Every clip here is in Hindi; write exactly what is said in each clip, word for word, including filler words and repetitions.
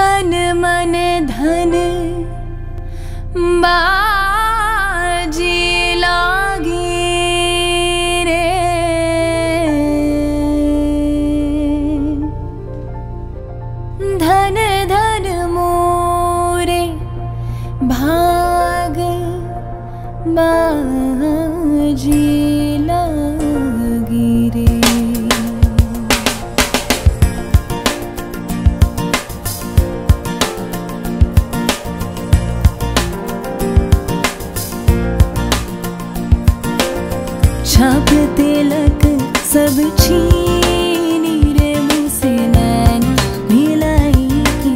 तन मन धन बाजी लागी रे। धन धन मोरे भाग बाजी लागी रे। छाप तिलक सब छीनी रे मुझसे नैना भिलाई की।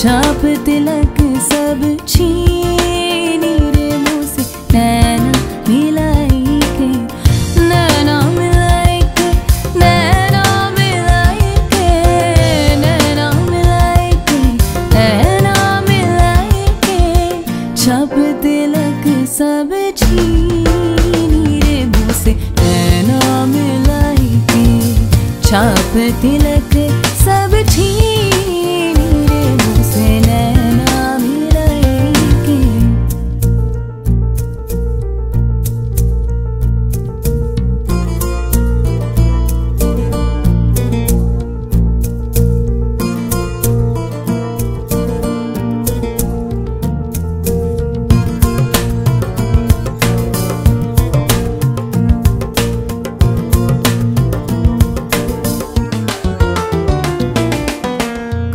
छाप तिलक सब छीनी रे मुझसे नैना भिलाई के। नैना मिलाई के नैना मिलाई के नैना मिलाई के नैना मिलाई के। छाप तिलक सब छीनी नैना मिलाई के। छाप तिलक सब छीनी रे मुझसे नैना मिलाई के।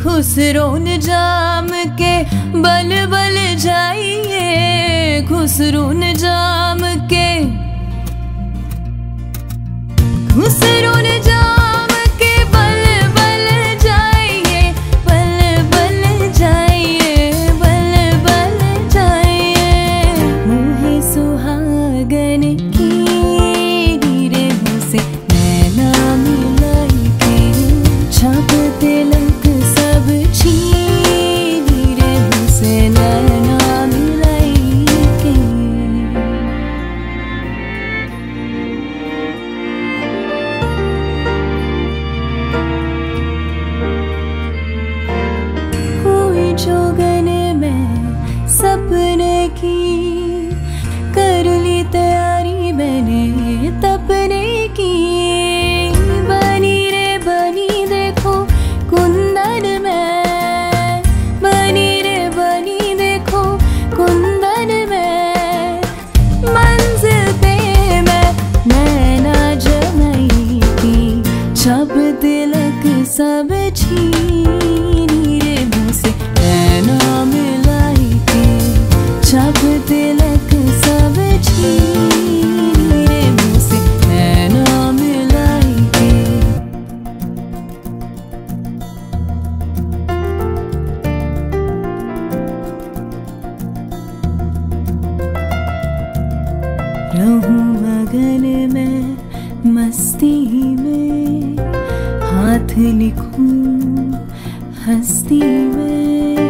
खुसरो न जाम के बल बल जाइए। खुसरो न जाम के खुसरो न जाम के बल बल जाइए बल बल जाइए बल बल जाइए। मुहे सुहागन की गिरे से नैना मिलाई के। छाप तिलक सब छीनी रे मुझसे नैना मिलाई के। हुई जोगन में सपने की, कर ली तैयारी मैंने तपने की। बनी रे बनी देखो कुंदन में, बनी रे बनी देखो कुंदन में। मंजिल पे मैं नैना जमाई की। छाप तिलक सब छीनी रे मुझसे नैना मिलाई की। छाप तिलक सब छीनी रे मुझसे नैना मिलाई की। रहूं मगन में मस्ती में, हाथ लिखूं हस्ती में।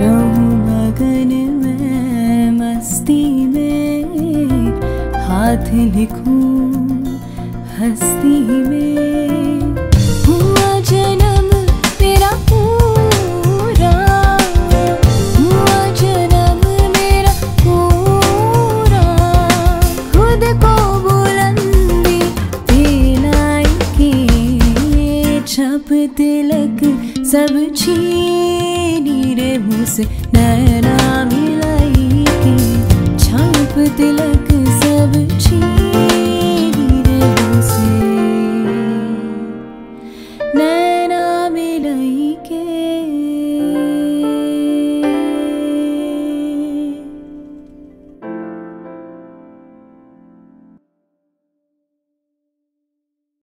रहूं मगन में मस्ती में, हाथ लिखूं हस्ती में। हुआ जन्म तेरा पूरा, हुआ जन्म मेरा पूरा। खुद को बुलंदी दिलाई के। छाप तिलक सब छीनी रे मुझसे नैना।